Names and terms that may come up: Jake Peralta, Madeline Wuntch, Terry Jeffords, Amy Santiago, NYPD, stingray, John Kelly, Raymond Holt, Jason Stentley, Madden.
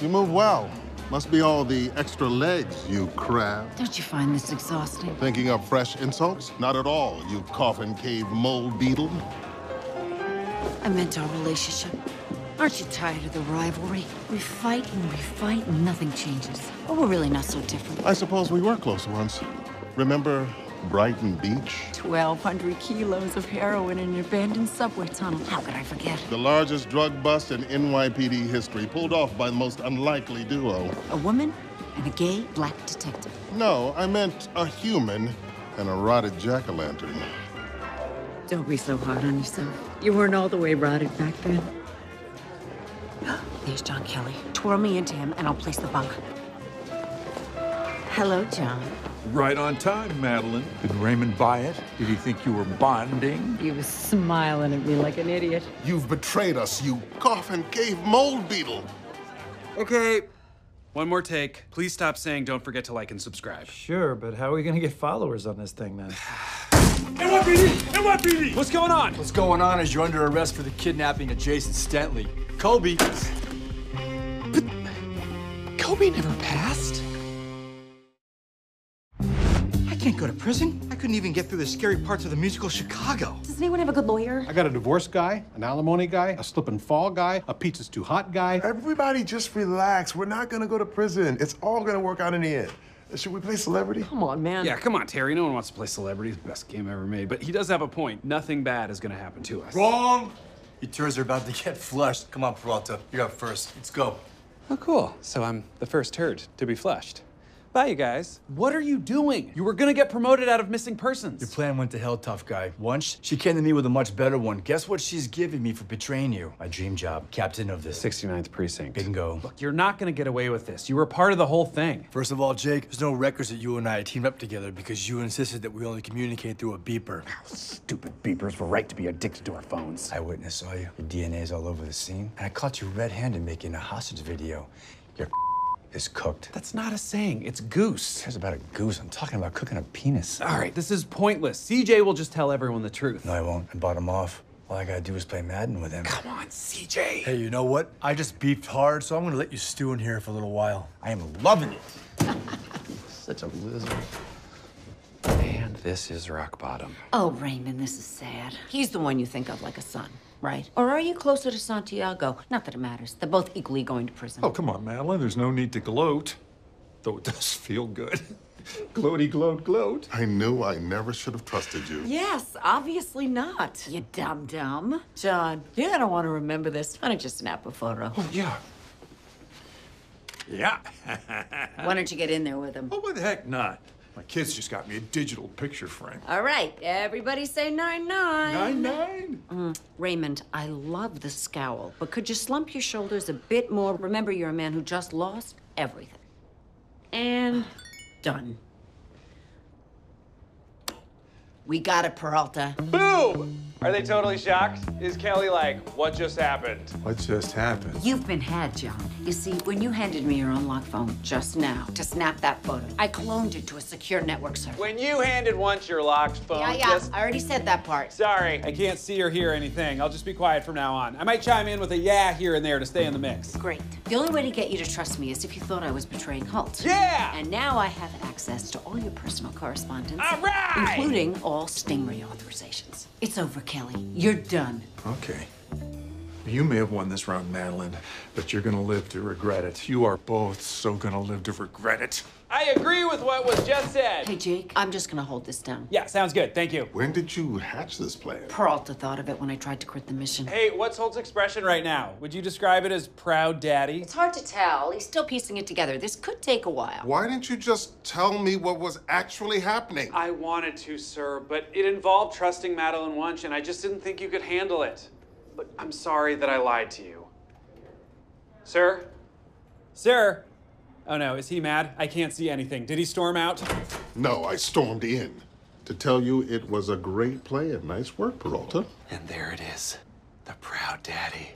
You move well. Must be all the extra legs you crab. Don't you find this exhausting? Thinking of fresh insults? Not at all, you coffin cave mole beetle. I meant our relationship. Aren't you tired of the rivalry? We fight and we fight and nothing changes. Oh, we're really not so different. I suppose we were close once. Remember Brighton Beach? 1,200 kilos of heroin in an abandoned subway tunnel. How could I forget? The largest drug bust in NYPD history, pulled off by the most unlikely duo. A woman and a gay black detective. No, I meant a human and a rotted jack-o'-lantern. Don't be so hard on yourself. You weren't all the way rotted back then. There's John Kelly. Twirl me into him, and I'll place the bunk. Hello, John. Right on time, Madeline. Did Raymond buy it? Did he think you were bonding? He was smiling at me like an idiot. You've betrayed us, you coffin cave mold beetle. Okay, one more take. Please stop saying don't forget to like and subscribe. Sure, but how are we gonna get followers on this thing then? NYPD! NYPD! What's going on? What's going on is you're under arrest for the kidnapping of Jason Stentley. Kobe. But Kobe never passed. I can't go to prison. I couldn't even get through the scary parts of the musical Chicago. Does anyone have a good lawyer? I got a divorce guy, an alimony guy, a slip and fall guy, a pizza's too hot guy. Everybody just relax. We're not gonna go to prison. It's all gonna work out in the end. Should we play celebrity? Come on, man. Yeah, come on, Terry. No one wants to play celebrity. It's the best game ever made. But he does have a point. Nothing bad is gonna happen to us. Wrong! Your tours are about to get flushed. Come on, Peralta. You're up first. Let's go. Oh, cool. So I'm the first turd to be flushed. Bye, you guys. What are you doing? You were gonna get promoted out of missing persons. Your plan went to hell, tough guy. Once, she came to me with a much better one. Guess what she's giving me for betraying you? My dream job, captain of the 69th precinct. Bingo. Look, you're not gonna get away with this. You were part of the whole thing. First of all, Jake, there's no records that you and I teamed up together because you insisted that we only communicate through a beeper. Stupid beepers were right to be addicted to our phones. Eyewitness saw you. Your DNA's all over the scene. And I caught you red-handed making a hostage video. You're is cooked. That's not a saying, it's goose. It's about a goose. I'm talking about cooking a penis. All right, this is pointless. CJ will just tell everyone the truth. No, I won't. I bought him off. All I gotta do is play Madden with him. Come on, CJ. Hey, you know what? I just beefed hard, so I'm gonna let you stew in here for a little while. I am loving it. Such a lizard. And this is rock bottom. Oh, Raymond, this is sad. He's the one you think of like a son. Right. Or are you closer to Santiago? Not that it matters. They're both equally going to prison. Oh, come on, Madeline. There's no need to gloat. Though it does feel good. Gloaty, gloat, gloat. I knew I never should have trusted you. Yes, obviously not, you dum-dum. John, you're gonna want to remember this. Why don't you snap a photo? Oh, yeah. Yeah. Why don't you get in there with him? Oh, why the heck not? My kids just got me a digital picture frame. All right, everybody say 9-9. 9-9? Raymond, I love the scowl, but could you slump your shoulders a bit more? Remember, you're a man who just lost everything. And done. We got it, Peralta. Boom! Are they totally shocked? Is Kelly like, what just happened? What just happened? You've been had, John. You see, when you handed me your unlocked phone just now to snap that photo, I cloned it to a secure network server. When you handed once your locked phone, just... I already said that part. Sorry, I can't see or hear anything. I'll just be quiet from now on. I might chime in with a yeah here and there to stay in the mix. Great. The only way to get you to trust me is if you thought I was betraying Holt. Yeah! And now I have access to all your personal correspondence. All right! Including all stingray authorizations. It's over, Kelly. You're done. Okay. You may have won this round, Madeline, but you're gonna live to regret it. You are both so gonna live to regret it. I agree with what was just said. Hey, Jake, I'm just gonna hold this down. Yeah, sounds good. Thank you. When did you hatch this plan? Peralta thought of it when I tried to quit the mission. Hey, what's Holt's expression right now? Would you describe it as proud daddy? It's hard to tell. He's still piecing it together. This could take a while. Why didn't you just tell me what was actually happening? I wanted to, sir, but it involved trusting Madeline Wuntch, and I just didn't think you could handle it. But I'm sorry that I lied to you. Sir? Sir? Oh no, is he mad? I can't see anything. Did he storm out? No, I stormed in. To tell you it was a great play and nice work, Peralta. And there it is, the proud daddy.